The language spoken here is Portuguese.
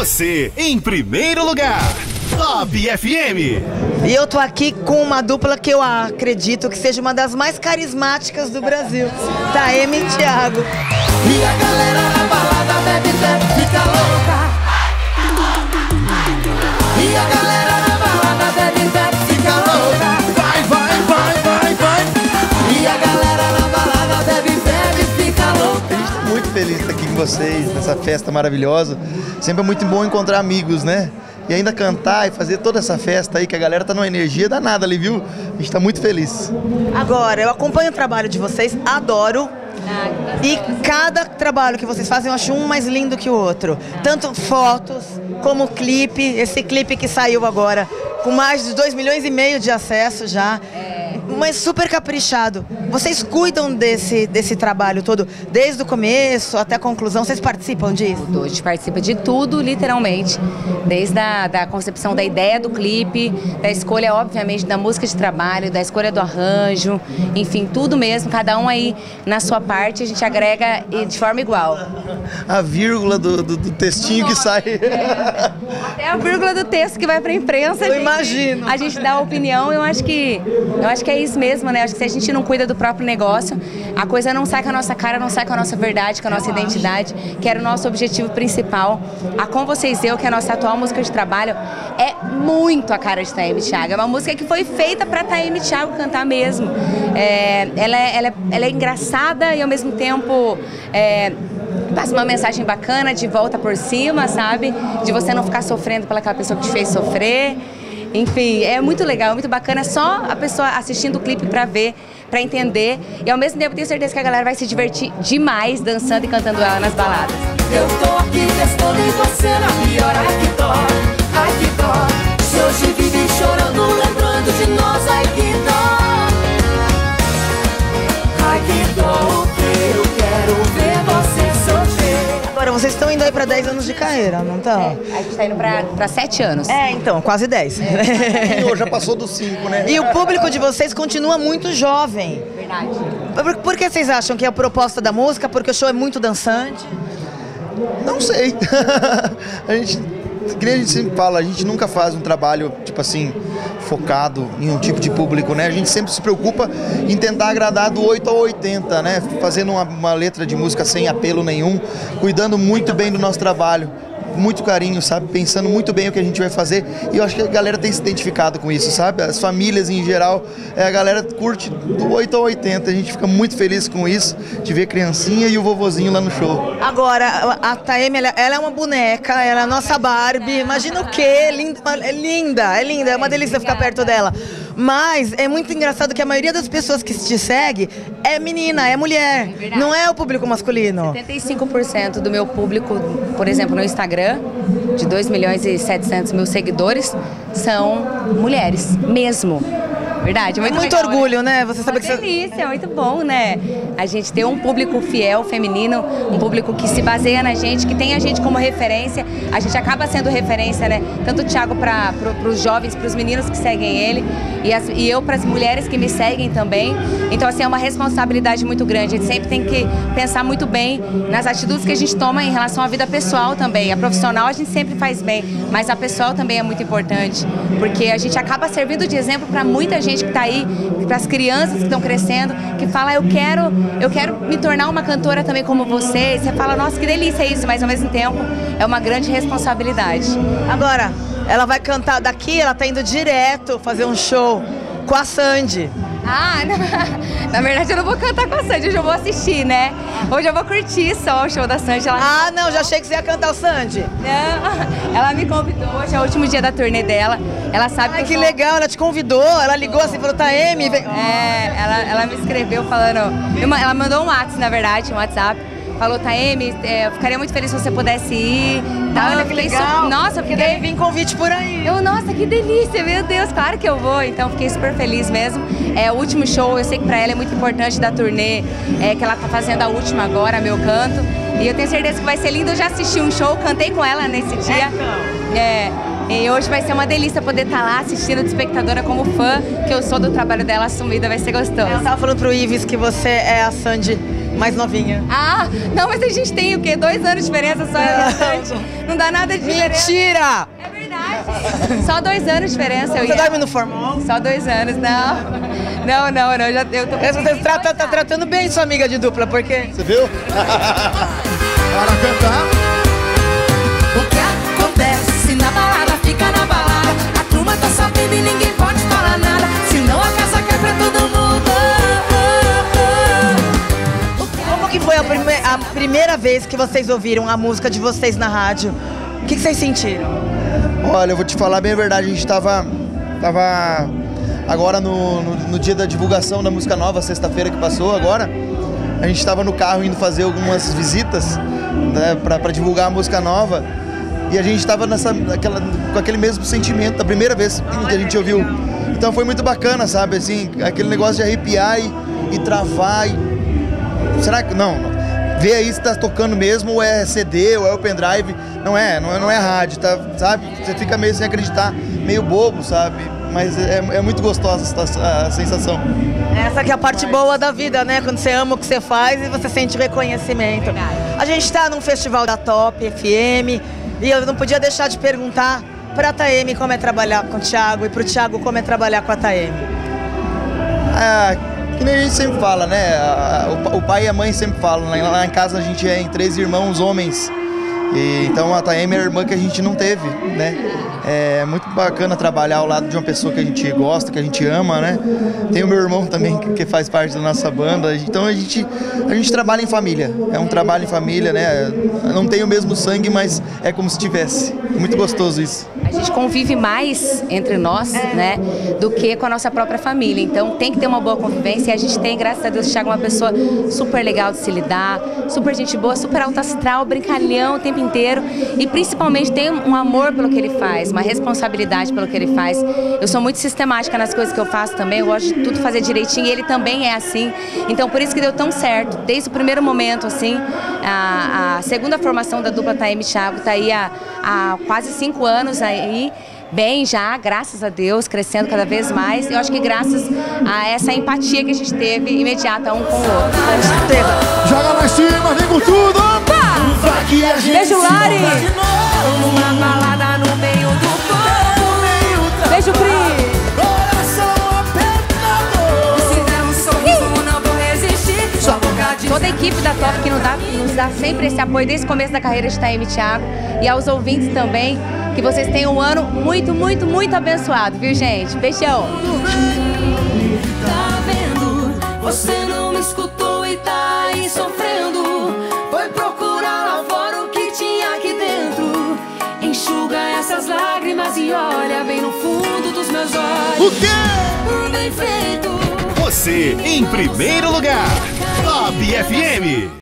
Você em primeiro lugar. Top FM. E eu tô aqui com uma dupla que eu acredito que seja uma das mais carismáticas do Brasil. Thaeme e Thiago. E a galera na balada bebe, bebe, fica louca. E a galera na balada bebe, bebe, fica louca. Vai, vai, vai, vai, vai. E a galera na balada bebe, bebe, fica louca. A gente tá muito feliz de estar aqui com vocês, nessa festa maravilhosa. Sempre é muito bom encontrar amigos, né? E ainda cantar e fazer toda essa festa aí, que a galera tá numa energia danada ali, viu? A gente tá muito feliz. Agora, eu acompanho o trabalho de vocês, adoro. E cada trabalho que vocês fazem, eu acho um mais lindo que o outro. Tanto fotos, como clipe. Esse clipe que saiu agora, com mais de 2 milhões e meio de acessos já. Mas super caprichado. Vocês cuidam desse trabalho todo, desde o começo até a conclusão? Vocês participam disso? A gente participa de tudo, literalmente. Desde da concepção da ideia do clipe, da escolha, obviamente, da música de trabalho, da escolha do arranjo, enfim, tudo mesmo. Cada um aí na sua parte, a gente agrega de forma igual. A vírgula do textinho que sai. É. Até a vírgula do texto que vai pra imprensa. Eu imagino. A gente dá a opinião, eu acho que é isso mesmo, né? Acho que se a gente não cuida do próprio negócio, a coisa não sai com a nossa cara, não sai com a nossa verdade, com a nossa identidade, que era o nosso objetivo principal. A Com Vocês Eu, que é a nossa atual música de trabalho, é muito a cara de Thaeme & Thiago. É uma música que foi feita pra Thaeme & Thiago cantar mesmo. Ela é engraçada e ao mesmo tempo passa uma mensagem bacana de volta por cima, sabe? De você não ficar sofrendo pelaquela pessoa que te fez sofrer. Enfim, é muito legal, muito bacana. Só a pessoa assistindo o clipe pra ver, pra entender. E ao mesmo tempo, tenho certeza que a galera vai se divertir demais dançando e cantando ela nas baladas. Eu tô aqui, estou em você na pior. Ai que dó, ai que dó. Se hoje vivem chorando, lembrando de nós, ai que dó. Ai que dó, o que eu quero ver você sofrer. Agora, vocês estão indo aí pra 10 anos de carreira, não estão? É, a gente tá indo pra 7 anos. É, então, quase 10. É. Já passou dos 5, né? E o público de vocês continua muito jovem. Verdade. Por que vocês acham que é a proposta da música? Porque o show é muito dançante? Não sei. A gente sempre fala, a gente nunca faz um trabalho, tipo assim, focado em um tipo de público, né? A gente sempre se preocupa em tentar agradar do 8 ao 80, né? Fazendo uma letra de música sem apelo nenhum, cuidando muito bem do nosso trabalho, muito carinho, sabe? Pensando muito bem o que a gente vai fazer. E eu acho que a galera tem se identificado com isso, sabe? As famílias em geral, a galera curte do 8 ao 80. A gente fica muito feliz com isso, de ver a criancinha e o vovozinho lá no show. Agora, a Thaeme, ela é uma boneca, ela é a nossa Barbie. Imagina o quê? Linda, é uma delícia ficar perto dela. Mas é muito engraçado que a maioria das pessoas que te segue é menina, é mulher, não é o público masculino. 75% do meu público, por exemplo, no Instagram, de 2.700.000 seguidores, são mulheres, mesmo. Verdade, muito legal, orgulho, né? Você sabe que você... delícia, muito bom, né? A gente ter um público fiel, feminino, um público que se baseia na gente, que tem a gente como referência. A gente acaba sendo referência, né? Tanto o Thiago para os jovens, para os meninos que seguem ele, e eu para as mulheres que me seguem também. Então, assim, é uma responsabilidade muito grande. A gente sempre tem que pensar muito bem nas atitudes que a gente toma em relação à vida pessoal também. A profissional a gente sempre faz bem, mas a pessoal também é muito importante, porque a gente acaba servindo de exemplo para muita gente que está aí, para as crianças que estão crescendo, que fala, eu quero me tornar uma cantora também como você. E você fala, nossa, que delícia isso, mas ao mesmo tempo é uma grande responsabilidade. Agora, ela vai cantar daqui, ela está indo direto fazer um show com a Sandy. Ah, na verdade eu não vou cantar com a Sandy, hoje eu vou assistir, né? Hoje eu vou curtir só o show da Sandy. Ah, não, já achei que você ia cantar o Sandy. Não, ela me convidou, hoje é o último dia da turnê dela. Ela sabe que legal, ela te convidou, ela ligou assim e falou, Thaeme... Ela me escreveu falando... Ela mandou um WhatsApp, na verdade, um WhatsApp. Falou, Thaeme, eu ficaria muito feliz se você pudesse ir. Tá, olha que legal. Nossa, porque deve vir convite por aí. Nossa, que delícia, meu Deus, claro que eu vou. Então, fiquei super feliz mesmo. É o último show, eu sei que pra ela é muito importante da turnê, que ela tá fazendo a última agora, Meu Canto. E eu tenho certeza que vai ser lindo. Eu já assisti um show, cantei com ela nesse dia. E hoje vai ser uma delícia poder estar lá assistindo de espectadora como fã, que eu sou do trabalho dela assumida, vai ser gostoso. Eu tava falando pro Ives que você é a Sandy Mais novinha. Ah, não, mas a gente tem o quê? 2 anos de diferença só, é bastante. Não dá nada de diferença. Mentira! É verdade. Só 2 anos de diferença. Você dorme no formal? Só 2 anos, não. Não, já, eu tô... Você tá tratando bem sua amiga de dupla, porque... Você viu? Para cantar. O que acontece na balada, fica na balada. A turma tá sabendo e ninguém pode falar nada. Senão a casa cai pra todo mundo. Como que foi a primeira vez que vocês ouviram a música de vocês na rádio? O que vocês sentiram? Olha, eu vou te falar bem a verdade, a gente tava agora no dia da divulgação da música nova, sexta-feira que passou agora. A gente tava no carro indo fazer algumas visitas, né, pra divulgar a música nova. E a gente tava com aquele mesmo sentimento da primeira vez que a gente ouviu. Então foi muito bacana, sabe? Assim, aquele negócio de arrepiar e travar. Será que... Não. Vê aí se tá tocando mesmo, ou é CD, ou é o pendrive. Não é rádio, tá, sabe? Você fica meio sem acreditar, meio bobo, sabe? Mas é muito gostosa a sensação. Essa que é a parte boa da vida, né? Quando você ama o que você faz e você sente reconhecimento. Verdade. A gente está num festival da Top FM e eu não podia deixar de perguntar pra Thaeme como é trabalhar com o Thiago e pro Thiago como é trabalhar com a Thaeme. Que nem a gente sempre fala, né? O pai e a mãe sempre falam. Lá em casa a gente é em 3 irmãos homens. E então a Thaeme é a irmã que a gente não teve, né? É muito bacana trabalhar ao lado de uma pessoa que a gente gosta, que a gente ama, né? Tem o meu irmão também, que faz parte da nossa banda. Então a gente trabalha em família. É um trabalho em família, né? Eu não tenho o mesmo sangue, mas é como se tivesse. Muito gostoso isso. A gente convive mais entre nós, né? Do que com a nossa própria família. Então tem que ter uma boa convivência. E a gente tem, graças a Deus, o Thiago é uma pessoa super legal de se lidar, super gente boa, super alto astral, brincalhão o tempo inteiro. E principalmente tem um amor pelo que ele faz, uma responsabilidade pelo que ele faz. Eu sou muito sistemática nas coisas que eu faço também, eu gosto de tudo fazer direitinho e ele também é assim. Então por isso que deu tão certo, desde o primeiro momento, assim. A segunda formação da dupla Thaeme e Thiago tá aí há quase 5 anos aí, bem já, graças a Deus, crescendo cada vez mais. Eu acho que graças a essa empatia que a gente teve imediata um com o outro. Joga mais cima, vem com tudo! Opa! Beijo, Lari! Uma balada no meio do povo. Beijo, Pri! Toda a equipe da Top que nos dá sempre esse apoio desde o começo da carreira de Thaeme e Thiago. E aos ouvintes também, que vocês tenham um ano muito, muito, muito abençoado, viu, gente? Beijão! Tá vendo? Você não me escutou e tá aí sofrendo. Foi procurar lá fora o que tinha aqui dentro. Enxuga essas lágrimas e olha bem no fundo dos meus olhos. O quê? Bem feito! Você em primeiro lugar. Top FM.